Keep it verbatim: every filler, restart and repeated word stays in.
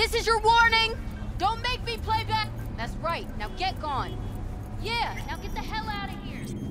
This is your warning! Don't make me play back! That's right, now get gone. Yeah, now get the hell out of here!